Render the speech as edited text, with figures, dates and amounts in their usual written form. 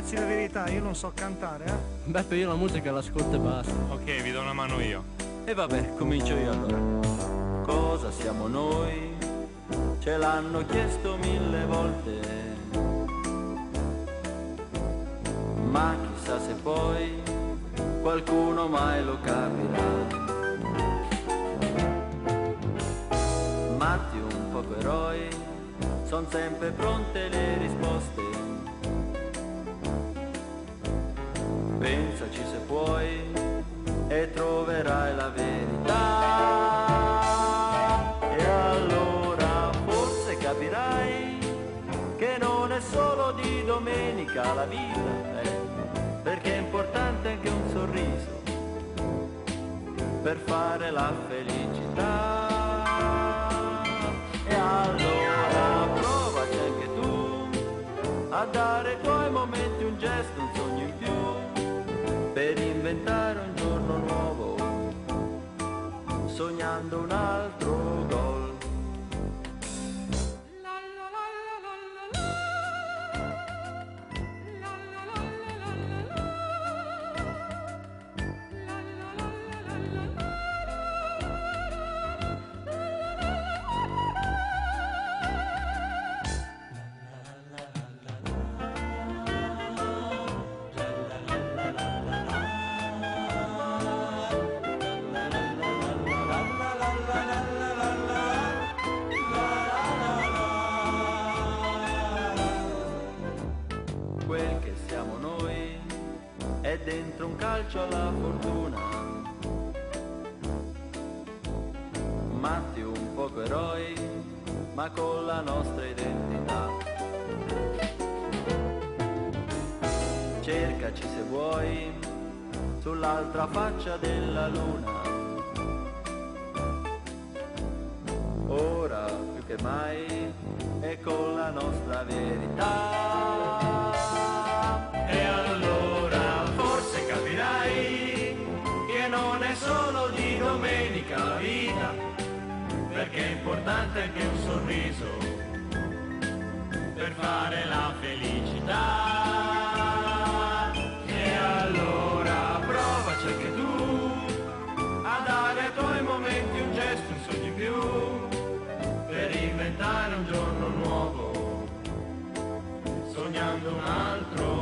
ragazzi, la verità, io non so cantare, eh? Beppe, io la musica l'ascolto e basta. Ok, vi do una mano io. E vabbè, comincio io allora. Cosa siamo noi? Ce l'hanno chiesto 1000 volte, ma chissà se poi qualcuno mai lo capirà. Matti un poco eroi, son sempre pronte le risposte. Pensaci se puoi e troverai la verità. E allora forse capirai che non è solo di domenica la vita, perché è importante anche un sorriso per fare la felicità. Allora provaci anche tu a dare ai tuoi momenti un gesto, un sogno in più, per inventare un giorno nuovo, sognando un altro gol. Dentro un calcio alla fortuna, matti un poco eroi, ma con la nostra identità. Cercaci se vuoi, sull'altra faccia della luna. Ora più che mai è con la nostra verità. E allora forse capirai che non è solo di domenica la vita, perché è importante anche un sorriso per fare la felicità. E allora provaci anche tu a dare ai tuoi momenti un gesto, un sogno in più, per inventare un giorno nuovo, sognando un altro.